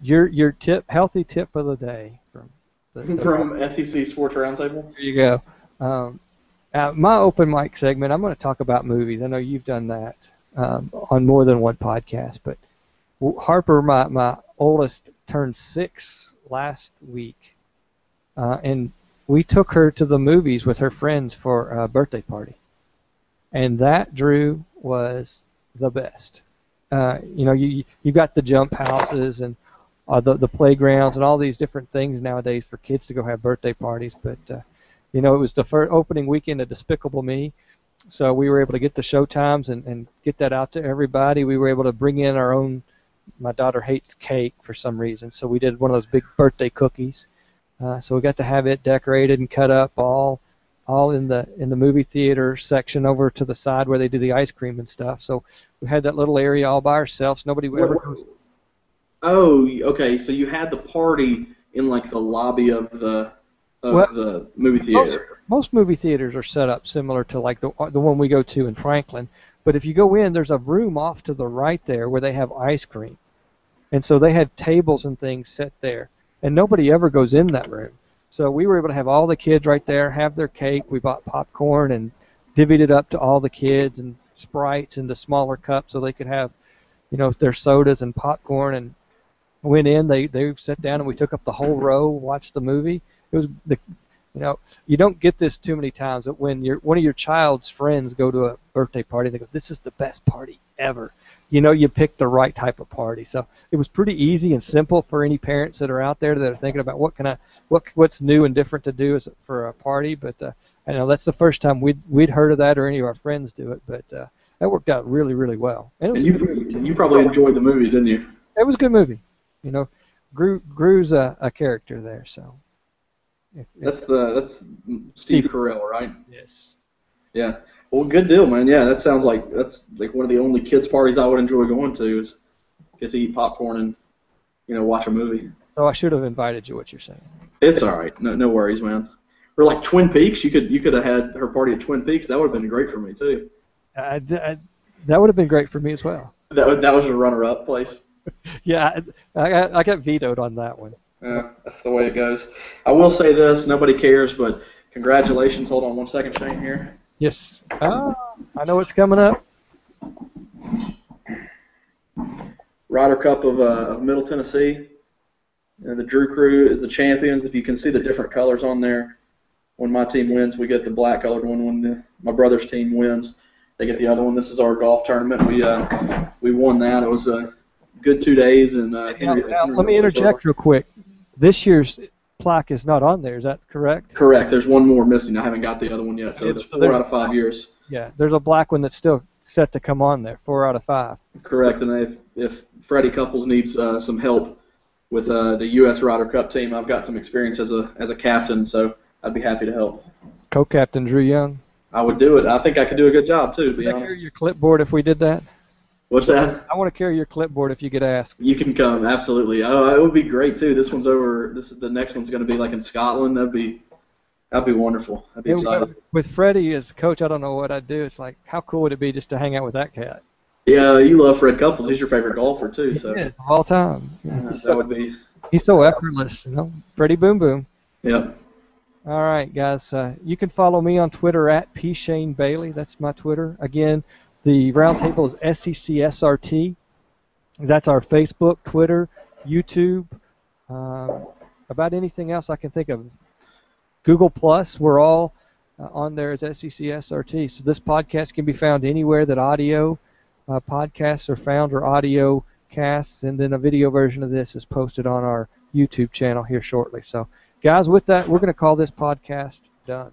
Your healthy tip of the day from SEC Sports Roundtable. There you go. At my open mic segment, I'm going to talk about movies. I know you've done that on more than one podcast, but Harper, my oldest, turned 6 last week, and we took her to the movies with her friends for a birthday party, and that, Drew, was the best. You got the jump houses and the playgrounds and all these different things nowadays for kids to go have birthday parties. But, you know, it was the opening weekend of Despicable Me, so we were able to get the show times and get that out to everybody. We were able to bring in our own. My daughter hates cake for some reason, so we did one of those big birthday cookies. So we got to have it decorated and cut up all in the movie theater section over to the side where they do the ice cream and stuff. So we had that little area all by ourselves. Nobody would ever. Oh, okay. So you had the party in like the lobby of the movie theater. Most movie theaters are set up similar to like the one we go to in Franklin. But if you go in, there's a room off to the right there where they have ice cream. And so they had tables and things set there. And nobody ever goes in that room. So we were able to have all the kids right there, have their cake. We bought popcorn and divvied it up to all the kids and Sprites into smaller cups so they could have, you know, their sodas and popcorn. And went in, they sat down, and we took up the whole row, watched the movie. It was, you know, you don't get this too many times, but when one of your child's friends go to a birthday party, they go, this is the best party ever. You know, you picked the right type of party. So it was pretty easy and simple for any parents that are out there that are thinking about what's new and different to do for a party. But I know that's the first time we'd heard of that or any of our friends do it. But that worked out really, really well. And, you probably enjoyed the movie, didn't you? It was a good movie. You know, Gru's a character there, so. That's Steve Carell, right? Yes. Yeah. Well, good deal, man. Yeah, that sounds like that's like one of the only kids parties I would enjoy going to is get to eat popcorn and watch a movie. Oh, I should have invited you. What you're saying? It's all right. No worries, man. Or like Twin Peaks, you could have had her party at Twin Peaks. That would have been great for me too. That would have been great for me as well. That was a runner-up place. Yeah, I got vetoed on that one. Yeah, that's the way it goes. I will say this, nobody cares, but congratulations. Hold on one second, Shane, here. Yes. I know it's coming up. Ryder Cup of Middle Tennessee. The Drew Crew is the champions. If you can see the different colors on there, when my team wins, we get the black-colored one. When my brother's team wins, they get the other one. This is our golf tournament. We won that. It was a good 2 days. And now, let me interject real quick. This year's plaque is not on there. Is that correct? Correct. There's one more missing. I haven't got the other one yet. So it's 4 out of 5 years. Yeah, there's a black one that's still set to come on there. 4 out of 5. Correct. And if Freddie Couples needs some help with the U.S. Ryder Cup team, I've got some experience as a captain, so I'd be happy to help. Co-captain Drew Young. I would do it. I think I could do a good job too. To be honest. Carry your clipboard if we did that. What's that? I want to carry your clipboard if you get asked. You can come, absolutely. Oh, it would be great too. This one's over. The next one's going to be like in Scotland. That'd be wonderful. That'd be exciting. With Freddie as coach, I don't know what I'd do. It's like, how cool would it be just to hang out with that cat? Yeah, you love Fred Couples. He's your favorite golfer too. He is, of all time. Yeah, that would be. He's so effortless, you know. Freddie Boom Boom. Yep. All right, guys. You can follow me on Twitter at pshanebailey. That's my Twitter again. The roundtable is SECSRT. That's our Facebook, Twitter, YouTube, about anything else I can think of. Google Plus, we're all on there as SECSRT. So this podcast can be found anywhere that audio podcasts are found or audio casts, and then a video version of this is posted on our YouTube channel here shortly. So, guys, with that, we're going to call this podcast done.